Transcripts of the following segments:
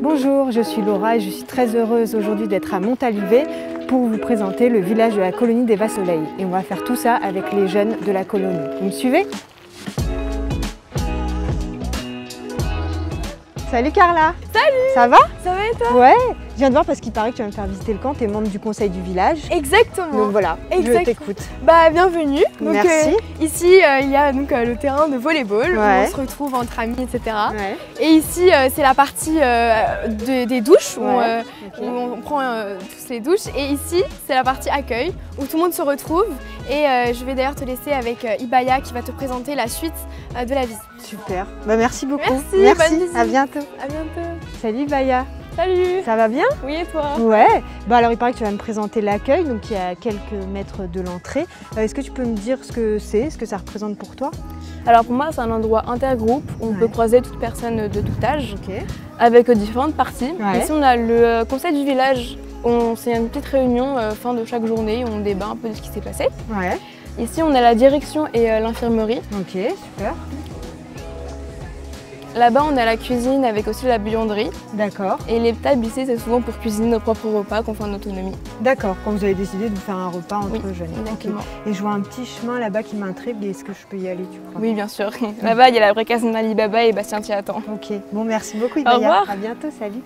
Bonjour, je suis Laura et je suis très heureuse aujourd'hui d'être à Montalivet pour vous présenter le village de la colonie des Vassoleils. Et on va faire tout ça avec les jeunes de la colonie. Vous me suivez? Salut Carla! Salut! Ça va? Ça va et toi? Ouais! Je viens de voir parce qu'il paraît que tu vas me faire visiter le camp, tu es membre du conseil du village. Exactement! Donc voilà, exactement. Je t'écoute. Bah bienvenue! Donc, merci! Ici il y a donc, le terrain de volleyball, ouais. Où on se retrouve entre amis, etc. Ouais. Et ici c'est la partie des douches, ouais. Où on prend tous les douches. Et ici c'est la partie accueil, où tout le monde se retrouve. Et je vais d'ailleurs te laisser avec Ibaïa qui va te présenter la suite de la visite. Super, bah, merci beaucoup. Merci, bonne visite. À bientôt. À bientôt. Salut Ibaïa. Salut. Ça va bien? Oui et toi? Ouais, bah alors il paraît que tu vas me présenter l'accueil, donc qui est à quelques mètres de l'entrée. Est-ce que tu peux me dire ce que c'est, ce que ça représente pour toi? Alors pour moi c'est un endroit intergroupe où on peut croiser toute personne de tout âge, avec différentes parties. Ouais. Ici on a le conseil du village. C'est une petite réunion fin de chaque journée, on débat un peu de ce qui s'est passé. Ouais. Ici, on a la direction et l'infirmerie. Ok, super. Là-bas, on a la cuisine avec aussi la buanderie. D'accord. Et les tables ici, c'est souvent pour cuisiner nos propres repas qu'on fait en autonomie. D'accord, quand vous avez décidé de vous faire un repas entre jeunes. Exactement. Okay. Et je vois un petit chemin là-bas qui m'intrigue. Est-ce que je peux y aller, tu crois? Oui, bien sûr. Là-bas, il y a la bricasse de Baba et Bastien t'y attend. Ok, bon, merci beaucoup, Ibaïa. Au revoir. À bientôt, salut.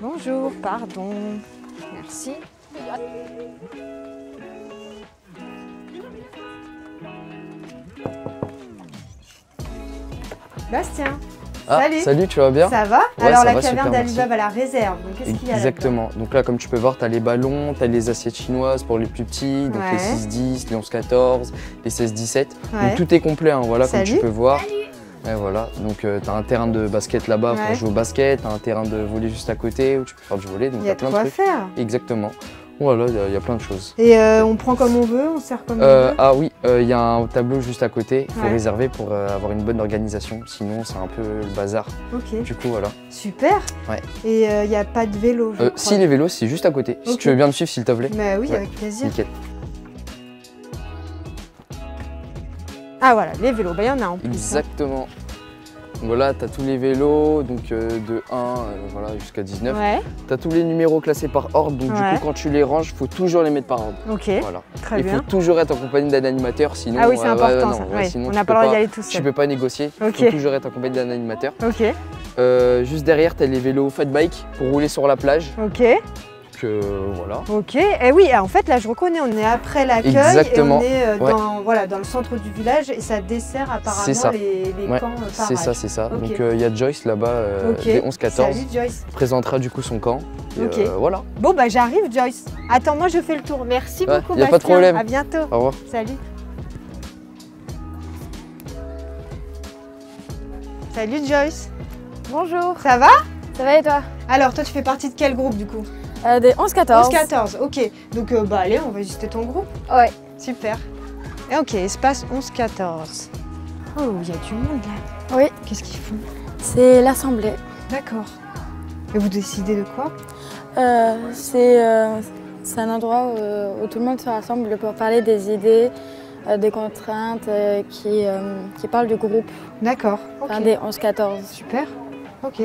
Bonjour, pardon, merci. Bastien, salut. Salut, tu vas bien? Ça va? Ouais, alors ça la caverne d'Alibab à la réserve, donc qu'est-ce qu'il y a? Exactement, donc là comme tu peux voir, tu as les ballons, tu as les assiettes chinoises pour les plus petits, donc les 6-10, les 11-14, les 16-17, donc tout est complet, hein. Voilà, salut. Comme tu peux voir. Salut. Et voilà, donc t'as un terrain de basket là-bas pour jouer au basket, t'as un terrain de volley juste à côté où tu peux faire du volley, donc t'as plein de trucs. Il y a quoi faire. Exactement. Voilà, il y a plein de choses. Et on prend comme on veut, on sert comme on veut? Ah oui, il y a un tableau juste à côté, il faut réserver pour avoir une bonne organisation, sinon c'est un peu le bazar. Ok. Du coup, voilà. Super. Ouais. Et il n'y a pas de vélo, je crois. Si, les vélos, c'est juste à côté. Okay. Si tu veux bien me suivre, s'il te plaît. Bah oui, avec plaisir. Nickel. Ah voilà, les vélos, bah, y en a en plus. Exactement. Hein. Voilà, tu as tous les vélos, donc de 1 voilà, jusqu'à 19. Ouais. Tu as tous les numéros classés par ordre, donc du coup, quand tu les ranges, il faut toujours les mettre par ordre. Ok, voilà. Très bien. Il faut toujours être accompagné d'un animateur, sinon... Ah oui, c'est important, non, ça. Ouais, sinon, on n'a pas le droit d'y aller tout seul. Tu ne peux pas négocier, il faut toujours être accompagné d'un animateur. Ok. Juste derrière, tu as les vélos fat bike pour rouler sur la plage. Ok. Voilà. Ok, et oui, en fait là je reconnais, on est après l'accueil et on est dans, voilà, dans le centre du village et ça dessert apparemment ça. Les camps par âge. C'est ça, c'est ça. Okay. Donc il y a Joyce là-bas, des 11-14. Salut Joyce. Présentera du coup son camp. Et, voilà. Bon bah j'arrive Joyce. Attends, moi je fais le tour. Merci beaucoup Bastien. Pas de problème. À bientôt. Au revoir. Salut. Salut Joyce. Bonjour. Ça va? Ça va et toi? Alors toi tu fais partie de quel groupe du coup? Des 11-14. 11-14, ok. Donc bah allez, on va visiter ton groupe. Ouais. Super. Et ok, espace 11-14. Oh, il y a du monde là. Oui. Qu'est-ce qu'ils font? C'est l'assemblée. D'accord. Et vous décidez de quoi? C'est un endroit où tout le monde se rassemble pour parler des idées, des contraintes, qui parlent du groupe. D'accord. Okay. Enfin, des 11-14. Super. Ok.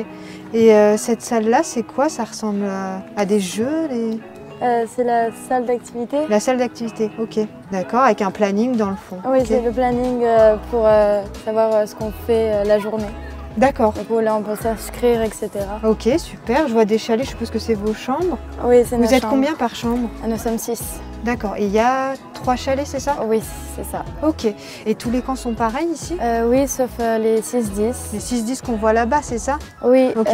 Et cette salle-là, c'est quoi? Ça ressemble à des jeux c'est la salle d'activité. La salle d'activité, ok. D'accord, avec un planning dans le fond. Oui, c'est le planning pour savoir ce qu'on fait la journée. D'accord. Du coup, là, on peut s'inscrire, etc. Ok, super. Je vois des chalets, je suppose que c'est vos chambres. Oui, c'est nos chambres. Vous êtes combien par chambre? Nous sommes 6. D'accord. Et il y a 3 chalets, c'est ça? Oui, c'est ça. Ok. Et tous les camps sont pareils ici? Oui, sauf les 6-10. Les 6-10 qu'on voit là-bas, c'est ça? Oui. Ok.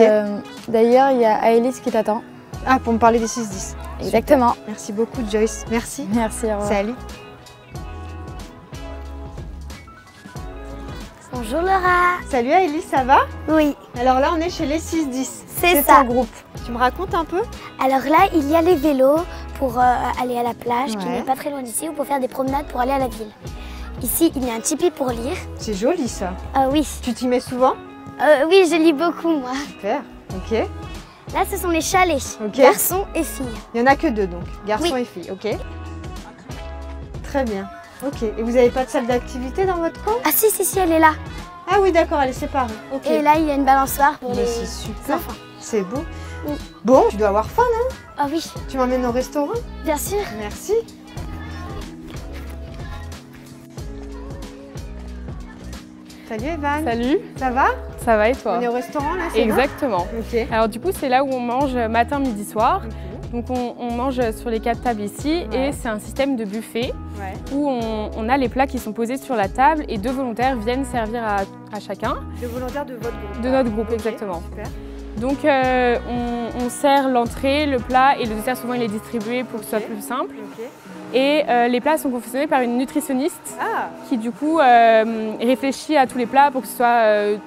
D'ailleurs, il y a Aélis qui t'attend. Ah, pour me parler des 6-10. Exactement. Super. Merci beaucoup, Joyce. Merci. Merci, au revoir. Salut. Bonjour Nora. Salut Aélis, ça va? Oui. Alors là, on est chez les 6-10. C'est ça. Ton groupe. Tu me racontes un peu? Alors là, il y a les vélos pour aller à la plage, qui n'est pas très loin d'ici, ou pour faire des promenades pour aller à la ville. Ici, il y a un tipi pour lire. C'est joli ça. Ah oui. Tu t'y mets souvent? Oui, je lis beaucoup moi. Super, ok. Là, ce sont les chalets, garçons et filles. Il n'y en a que 2 donc, garçons et filles, ok. Très bien. Ok, et vous n'avez pas de salle d'activité dans votre camp? Ah si, si, si, elle est là. Ah oui, d'accord, elle est séparée. Okay. Et là, il y a une balançoire pour les enfants. C'est beau. Oui. Bon, tu dois avoir faim, non? Ah oui. Tu m'emmènes au restaurant? Bien sûr. Merci. Salut Evan. Salut. Ça va? Ça va et toi? On est au restaurant là, c'est exactement. Okay. Alors du coup, c'est là où on mange matin, midi, soir. Okay. Donc on mange sur les 4 tables ici, ouais. Et c'est un système de buffet ouais. Où on a les plats qui sont posés sur la table et 2 volontaires viennent servir à chacun. 2 volontaires de votre groupe? De notre groupe, okay, exactement. Super. Donc on sert l'entrée, le plat et le dessert, souvent il est distribué pour que ce soit plus simple. Okay. Et les plats sont confectionnés par une nutritionniste qui du coup réfléchit à tous les plats pour que ce soit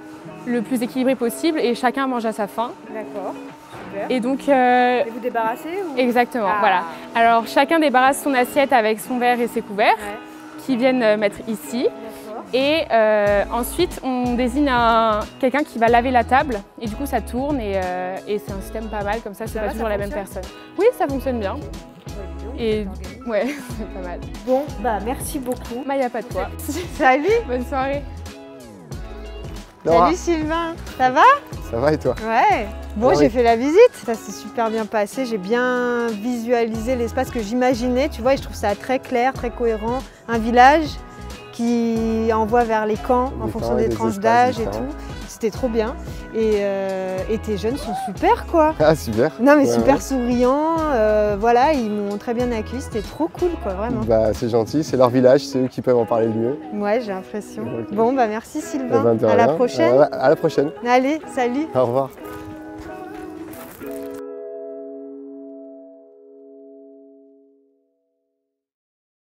le plus équilibré possible et chacun mange à sa faim. D'accord, super. Et donc... Et vous débarrassez ou... Exactement, voilà. Alors chacun débarrasse son assiette avec son verre et ses couverts qui viennent mettre ici. Et ensuite, on désigne quelqu'un qui va laver la table et du coup ça tourne et c'est un système pas mal, comme ça c'est pas toujours la même personne. Oui, ça fonctionne bien. Et ouais, c'est pas mal. Bon, bah merci beaucoup. Maya, pas de quoi. Salut. Bonne soirée. Nora. Salut Sylvain, ça va? Ça va et toi? Ouais. Bon, j'ai fait la visite, ça s'est super bien passé, j'ai bien visualisé l'espace que j'imaginais, tu vois, et je trouve ça très clair, très cohérent. Un village qui envoie vers les camps en fonction des tranches d'âge et tout. C'était trop bien. Et tes jeunes sont super, quoi. Ah, super. Non, mais super souriants. Voilà, ils m'ont très bien accueilli. C'était trop cool, quoi, vraiment. Bah, c'est gentil. C'est leur village. C'est eux qui peuvent en parler le mieux. Ouais, j'ai l'impression. Bon, bah, merci Sylvain. À la prochaine. À la prochaine. Allez, salut. Au revoir.